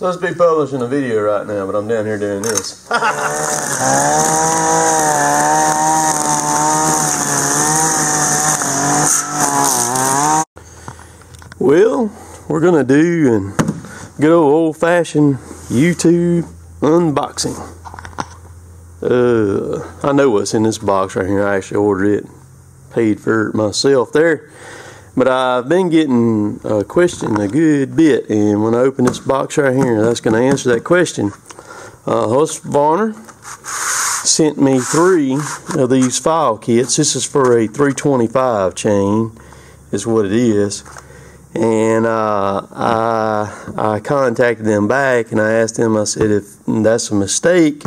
Supposed to be publishing a video right now, but I'm down here doing this. Well, we're gonna do a good old-fashioned YouTube unboxing. I know what's in this box right here. I actually ordered it, paid for it myself there. But I've been getting a question a good bit, and when I open this box right here, that's going to answer that question. Husqvarna sent me 3 of these file kits. This is for a 325 chain, is what it is. And I contacted them back, and I asked them, I said, if that's a mistake,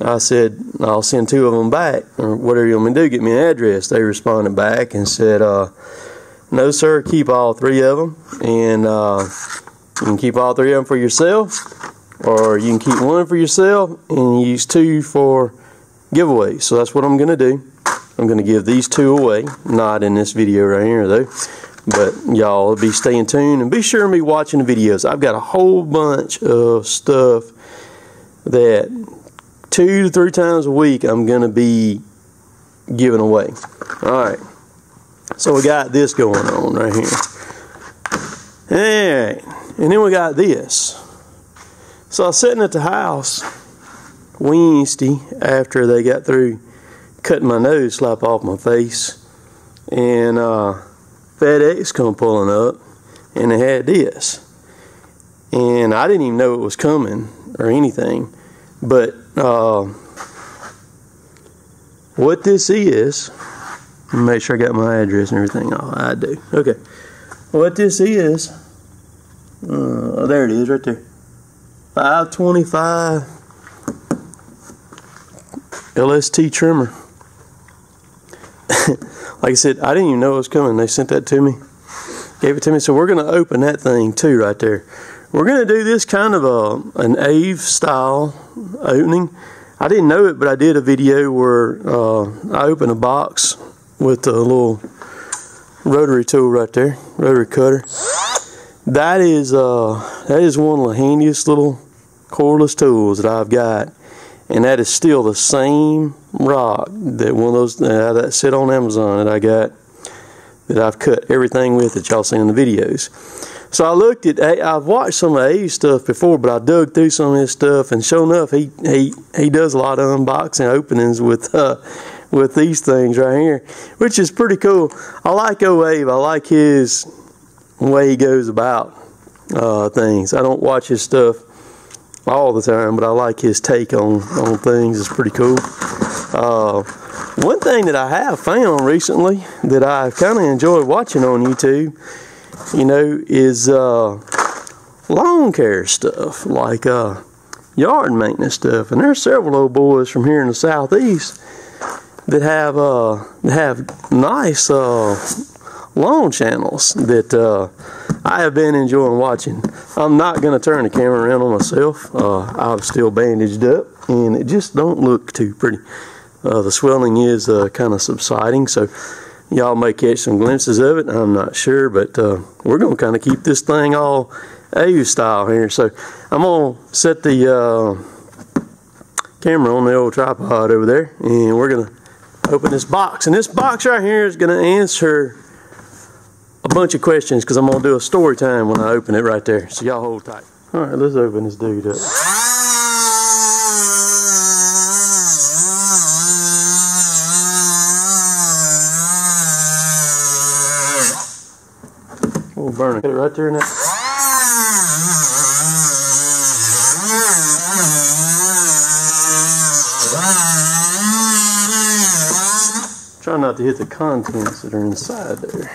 I said, I'll send 2 of them back, or whatever you want me to do, get me an address. They responded back and said, no sir, keep all 3 of them, and you can keep all 3 of them for yourself, or you can keep 1 for yourself and use 2 for giveaways. So that's what I'm going to do. I'm going to give these 2 away, not in this video right here though, but y'all be staying tuned and be sure to be watching the videos. I've got a whole bunch of stuff that 2 to 3 times a week I'm going to be giving away. Alright. So we got this going on right here. Alright, and then we got this. So I was sitting at the house Wednesday after they got through cutting my nose slap off my face, and FedEx come pulling up, and they had this. And I didn't even know it was coming or anything, but what this is, make sure I got my address and everything. Oh, I do. Okay. What this is, there it is right there. 525 LST trimmer. Like I said, I didn't even know it was coming. They sent that to me. Gave it to me. So we're going to open that thing too right there. We're going to do this kind of an Ave style opening. I didn't know it, but I did a video where I opened a box with a little rotary tool right there, rotary cutter. That is one of the handiest little cordless tools that I've got, and that is still the same rock that one of those that sit on Amazon that I got, that I've cut everything with that y'all seen in the videos. So I looked at, I've watched some of A's stuff before, but I dug through some of his stuff, and sure enough, he does a lot of unboxing openings with these things right here, which is pretty cool. I like O'Ave. I like his way he goes about things. I don't watch his stuff all the time, but I like his take on things. It's pretty cool. One thing that I have found recently that I kind of enjoy watching on YouTube, you know, is lawn care stuff, like yard maintenance stuff. And there's several old boys from here in the southeast that have nice lawn channels that I have been enjoying watching. I'm not going to turn the camera around on myself. I'm still bandaged up, and it just don't look too pretty. The swelling is kind of subsiding, so y'all may catch some glimpses of it. I'm not sure, but we're going to kind of keep this thing all AU style here. So I'm going to set the camera on the old tripod over there, and we're going to open this box, and this box right here is going to answer a bunch of questions, because I'm going to do a story time when I open it right there, so y'all hold tight. Alright, let's open this dude up. We'll burn it right there now. Try not to hit the contents that are inside there.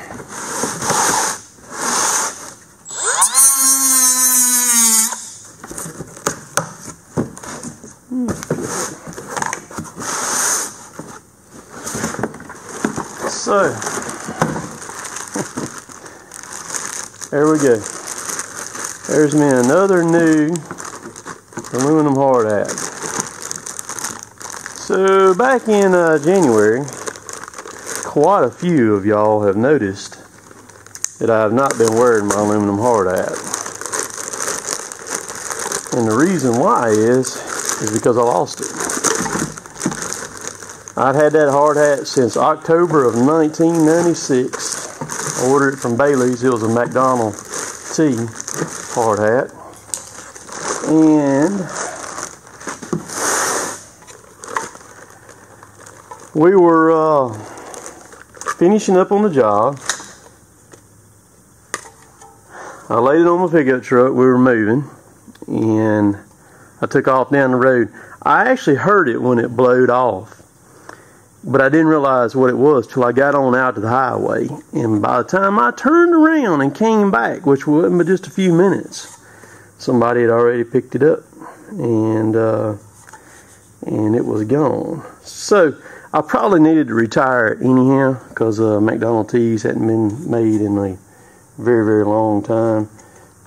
So, there we go. There's me another new aluminum hard hat. So, back in January, quite a few of y'all have noticed that I have not been wearing my aluminum hard hat. And the reason why is because I lost it. I'd had that hard hat since October of 1996. I ordered it from Bailey's. It was a McDonald T hard hat. And we were finishing up on the job. I laid it on my pickup truck. We were moving, and I took off down the road. I actually heard it when it blowed off, but I didn't realize what it was till I got on out to the highway. And by the time I turned around and came back, which wasn't but just a few minutes, somebody had already picked it up, and it was gone. So I probably needed to retire it anyhow, because McDonald T's hadn't been made in a very, very long time.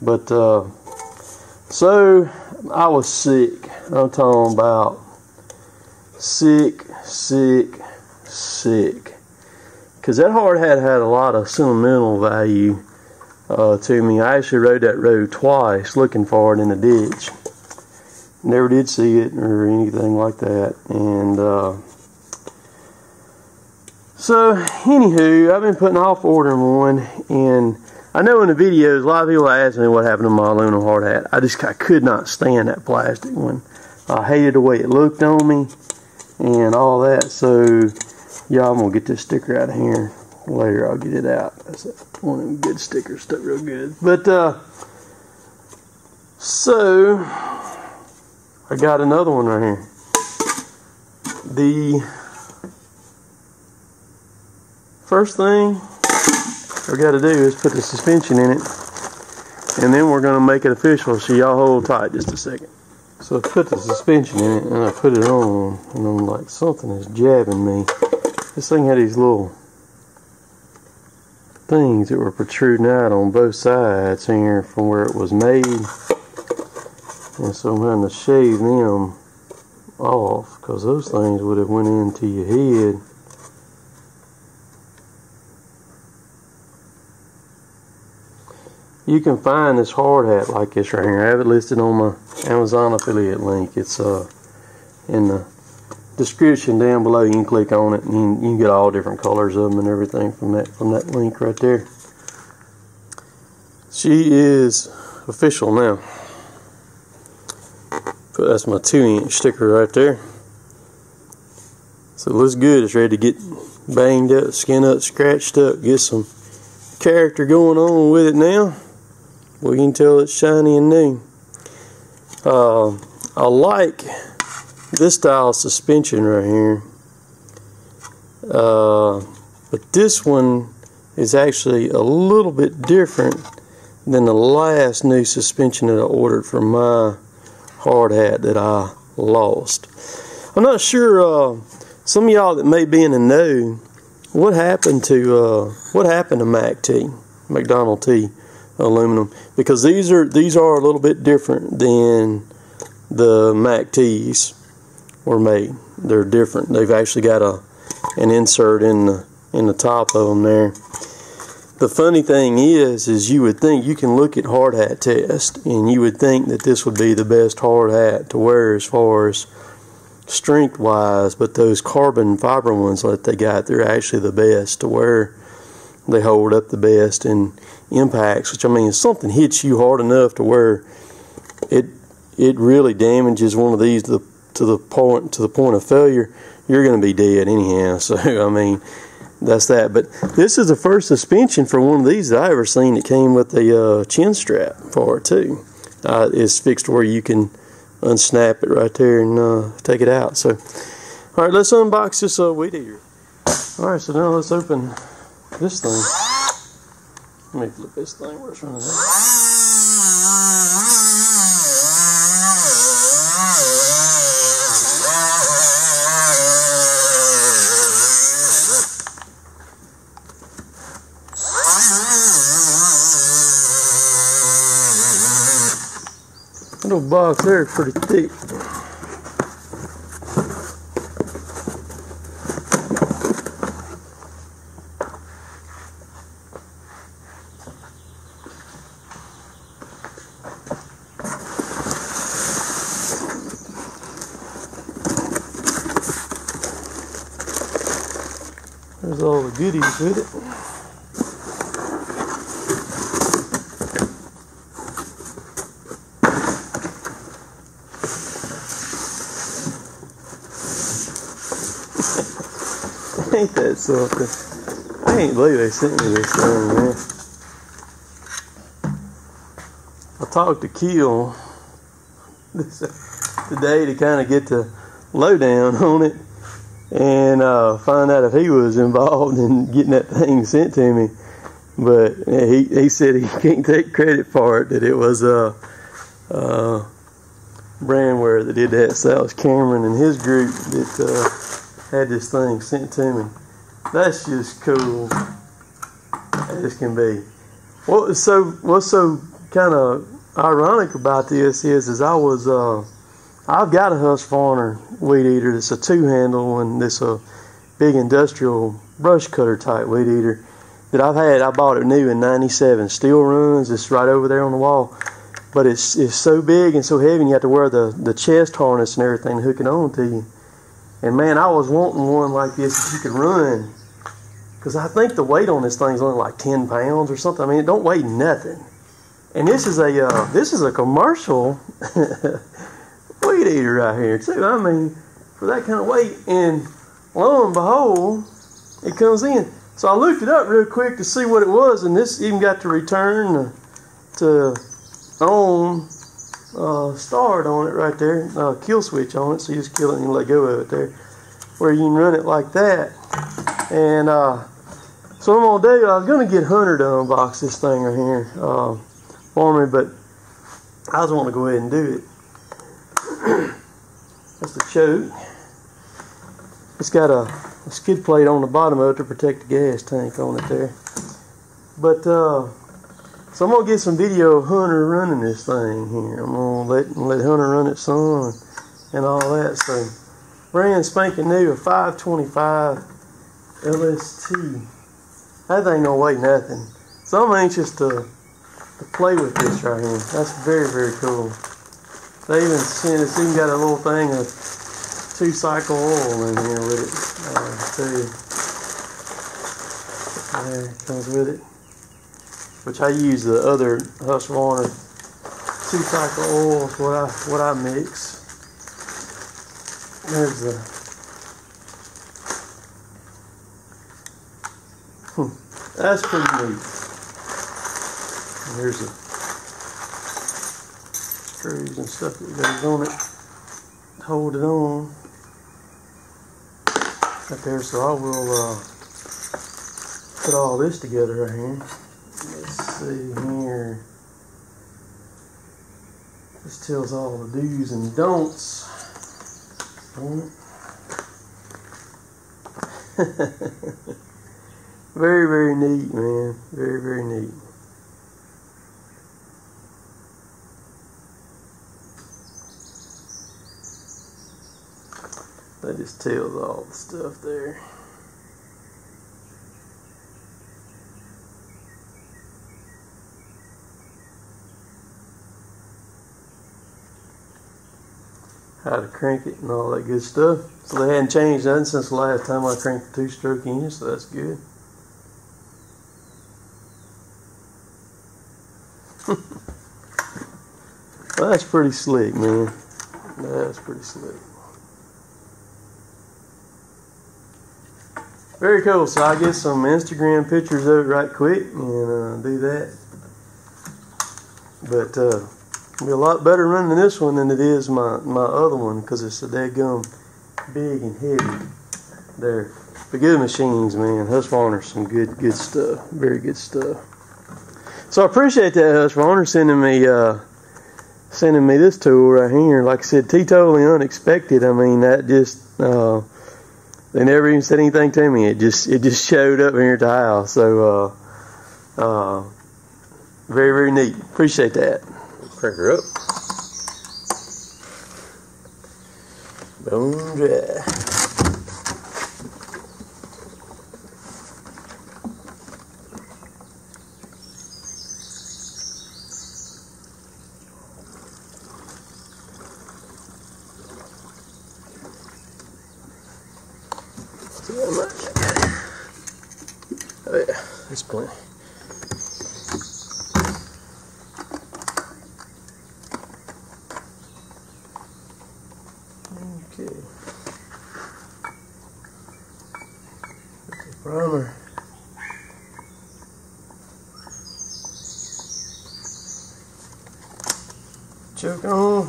But so I was sick. I'm talking about sick, because that hard hat had a lot of sentimental value to me. I actually rode that road twice looking for it in a ditch. Never did see it or anything like that. And so anywho, I've been putting off ordering one, and I know in the videos a lot of people ask me what happened to my aluminum hard hat. I could not stand that plastic one. I hated the way it looked on me and all that. So yeah, I'm gonna get this sticker out of here later. I'll get it out. That's one of them good stickers, stuck real good. But so I got another one right here. The first thing we got to do is put the suspension in it, and then we're going to make it official, so y'all hold tight just a second. So I put the suspension in it, and I put it on, and I'm like, something is jabbing me. This thing had these little things that were protruding out on both sides here from where it was made, and so I'm going to shave them off, because those things would have went into your head. You can find this hard hat like this right here. I have it listed on my Amazon affiliate link. It's in the description down below. You can click on it, and you can get all different colors of them and everything from that link right there. She is official now. But that's my 2-inch sticker right there. So it looks good. It's ready to get banged up, skin up, scratched up, get some character going on with it now. Well, you can tell it's shiny and new. I like this style suspension right here, but this one is actually a little bit different than the last new suspension that I ordered for my hard hat that I lost. I'm not sure, some of y'all that may be in the know, what happened to Mac T, McDonald T aluminum, because these are a little bit different than the Mac T's were made. They're different. They've actually got an insert in the top of them there. The funny thing is you would think, you can look at hard hat test, and you would think that this would be the best hard hat to wear as far as strength wise, but those carbon fiber ones that they got, they're actually the best to wear. They hold up the best in impacts, which I mean, if something hits you hard enough to where it really damages one of these to the point of failure, you're going to be dead anyhow. So I mean, that's that. But this is the first suspension for one of these that I ever seen that came with a chin strap for it too. It's fixed where you can unsnap it right there and take it out. So all right, let's unbox this weed eater. All right, so now let's open this thing. Let me flip this thing. Where's one of that little box there, pretty thick. There's all the goodies with it. Ain't that something? I ain't believe they sent me this thing, man. I talked to Keel today to kind of get the lowdown on it and find out if he was involved in getting that thing sent to me, but he said he can't take credit for it, that it was Brandware that did that. So that was Cameron and his group that had this thing sent to me. That's just cool as can be. What's so kind of ironic about this is I've got a Husqvarna weed eater that's a two-handle and that's a big industrial brush cutter type weed eater that I've had. I bought it new in '97. Still runs. It's right over there on the wall. But it's so big and so heavy, and you have to wear the chest harness and everything to hook it on to you. And man, I was wanting one like this that you could run, because I think the weight on this thing is only like 10 pounds or something. I mean, it don't weigh nothing. And this is a commercial weed eater right here too. I mean, for that kind of weight, and lo and behold, it comes in. So I looked it up real quick to see what it was, and this even got to return to on starred on it right there, kill switch on it. So you just kill it and you let go of it there, where you can run it like that. And so what I'm gonna do, I was gonna get Hunter to unbox this thing right here for me, but I just want to go ahead and do it. That's the choke. It's got a skid plate on the bottom of it to protect the gas tank on it there. But so I'm gonna get some video of Hunter running this thing here. I'm gonna let Hunter run it some and all that. So brand spanking new, a 525 LST. That thing don't weigh nothing. So I'm anxious to play with this right here. That's very, very cool. They even sent us, even got a little thing of 2-cycle oil in here with it, too. There it comes with it. Which I use the other Husqvarna 2-cycle oil is what I mix. There's the... That's pretty neat. There's the screws and stuff that goes on it to hold it on right there. So I will put all this together right here. Let's see here. This tells all the do's and don'ts on it. Very, very neat, man. Very, very neat. That just tells all the stuff there. How to crank it and all that good stuff. So they hadn't changed nothing since the last time I cranked the 2-stroke engine, so that's good. Well, that's pretty slick, man. That's pretty slick. Very cool. So I'll get some Instagram pictures of it right quick and do that. But it'll be a lot better running this one than it is my other one, because it's a dadgum big and heavy. They're good machines, man. Husqvarna, some good stuff. Very good stuff. So I appreciate that Husqvarna sending me this tool right here. Like I said, totally unexpected. I mean, that just... they never even said anything to me. It just showed up here at the house. So very, very neat. Appreciate that. Crank her up. Bone dry. at this point. Okay. That's a primer. Choke on.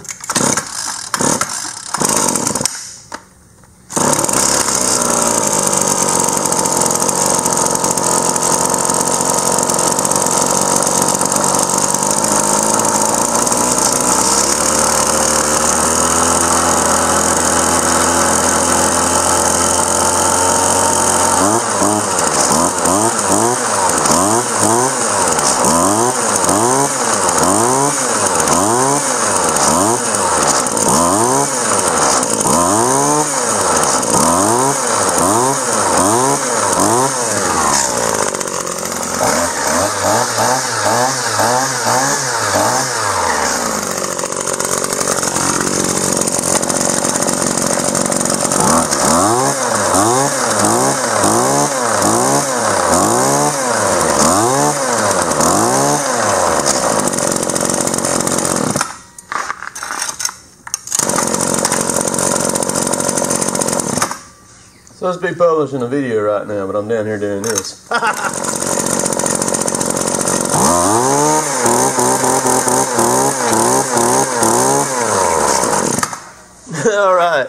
Supposed to be publishing a video right now, but I'm down here doing this. Alright.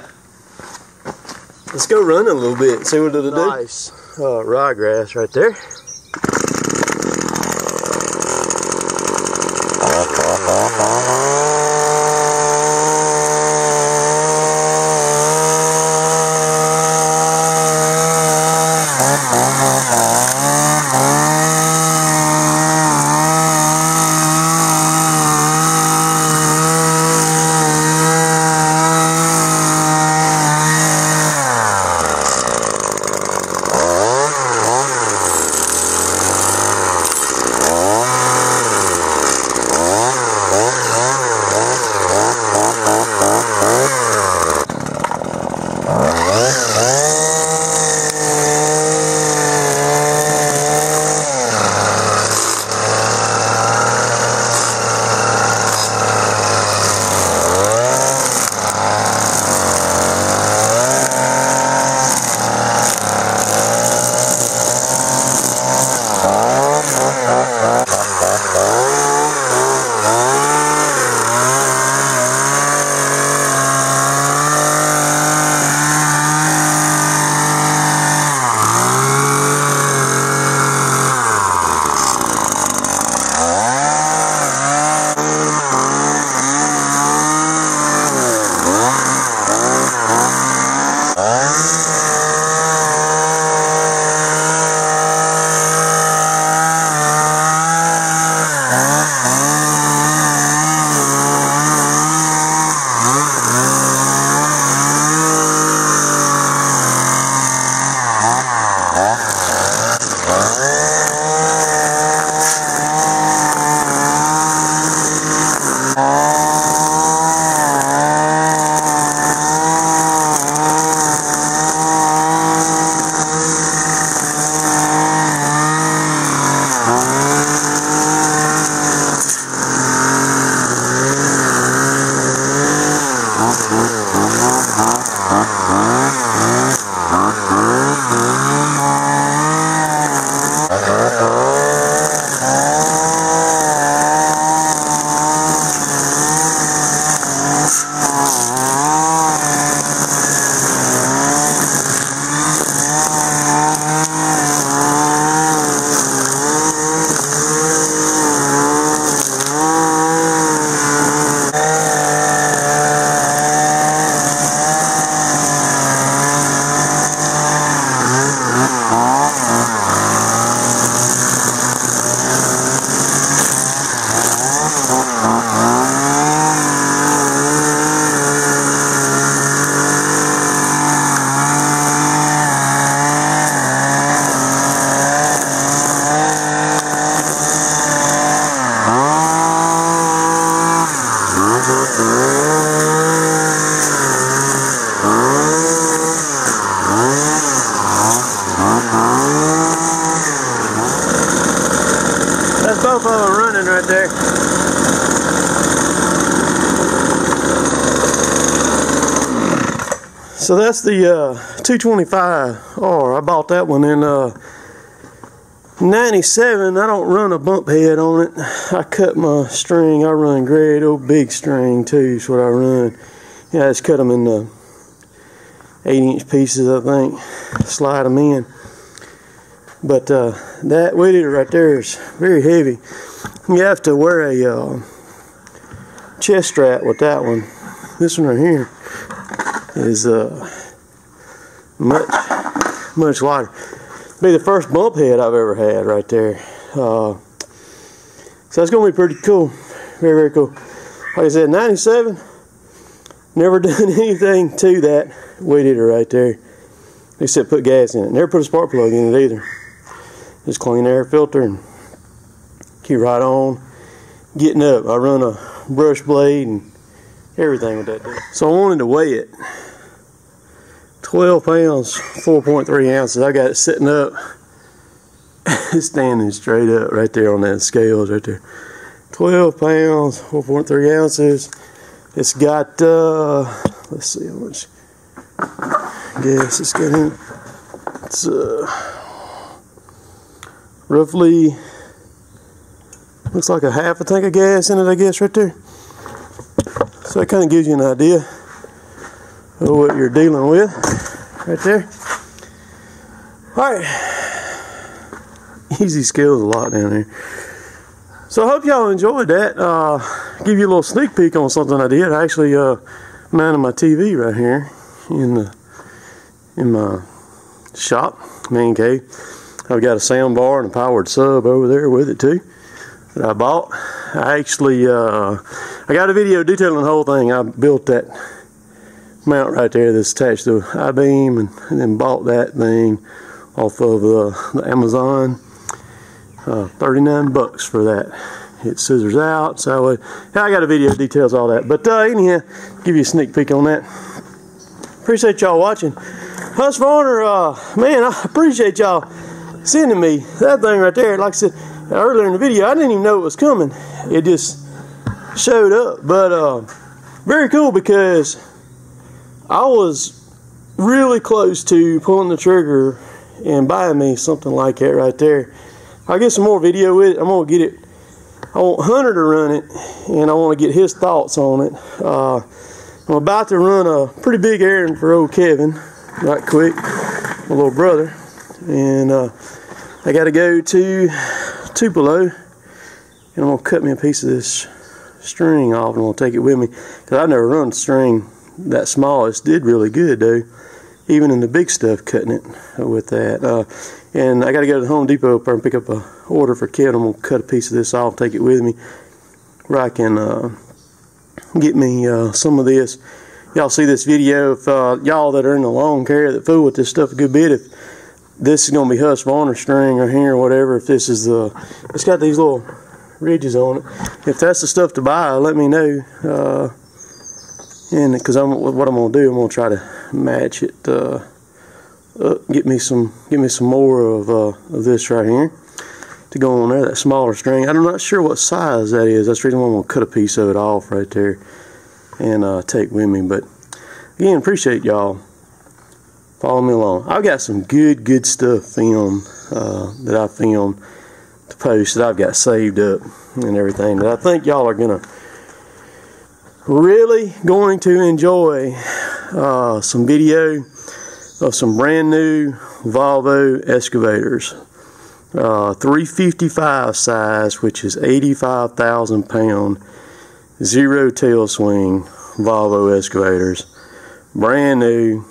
Let's go run a little bit, see what it'll do. Nice ryegrass right there. myself while I'm running right there. So that's the 225R. I bought that one in 97. I don't run a bump head on it. I cut my string. I run great old big string too is what I run. Yeah, I just cut them in 8-inch pieces, I think. Slide them in. But that weed eater right there is very heavy. You have to wear a chest strap with that one. This one right here is much lighter. Be the first bump head I've ever had right there. So it's gonna be pretty cool. Very, very cool. Like I said, 97. Never done anything to that weed eater right there. Except put gas in it. Never put a spark plug in it either. Just clean air filter and keep right on getting up. I run a brush blade and everything with that thing. So I wanted to weigh it. 12 pounds, 4.3 ounces. I got it sitting up. It's standing straight up right there on that scale right there. 12 pounds, 4.3 ounces. It's got, let's see how much gas it's got in. It's roughly, looks like a half a tank of gas in it, I guess, right there. So that kind of gives you an idea of what you're dealing with right there. Alright, easy scales a lot down here. So I hope y'all enjoyed that. Give you a little sneak peek on something I did. I actually mounted my TV right here in my shop, man cave. I've got a sound bar and a powered sub over there with it too that I bought. I actually I got a video detailing the whole thing. I built that mount right there that's attached to the I-beam and then bought that thing off of the Amazon. 39 bucks for that. It scissors out, so I got a video that details all that. But anyhow, give you a sneak peek on that. Appreciate y'all watching. Husqvarna, man, I appreciate y'all sending me that thing right there. Like I said earlier in the video, I didn't even know it was coming. It just showed up. But very cool because I was really close to pulling the trigger and buying me something like that right there. I'll get some more video with it. I'm going to get it. I want Hunter to run it, and I want to get his thoughts on it. I'm about to run a pretty big errand for old Kevin, right quick, my little brother. And I got to go to Tupelo, and I'm going to cut me a piece of this string off, and I'm going to take it with me. Because I've never run string that small. It did really good, though, even in the big stuff, cutting it with that. And I got to go to the Home Depot and pick up an order for Kevin. I'm going to cut a piece of this off, take it with me, where I can get me some of this. Y'all see this video. If y'all that are in the lawn care that fool with this stuff a good bit, if this is going to be Husqvarna string or here or whatever, if this is the, it's got these little ridges on it. If that's the stuff to buy, let me know. And because what I'm going to do, I'm going to try to match it. Get me some more of this right here to go on there. That smaller string. I'm not sure what size that is. That's the reason why I'm gonna cut a piece of it off right there and take with me. But again, appreciate y'all following me along. I've got some good stuff filmed that I filmed to post that I've got saved up and everything that I think y'all are really going to enjoy. Some video of some brand new Volvo excavators, 355 size, which is 85,000 pound, zero tail swing Volvo excavators, brand new,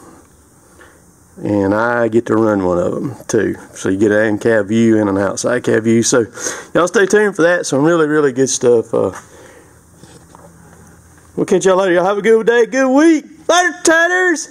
and I get to run one of them too. So you get an in-cab view and an outside cab view. So y'all stay tuned for that. Some really good stuff. We'll catch y'all later. Y'all have a good day, good week. Later, tatters.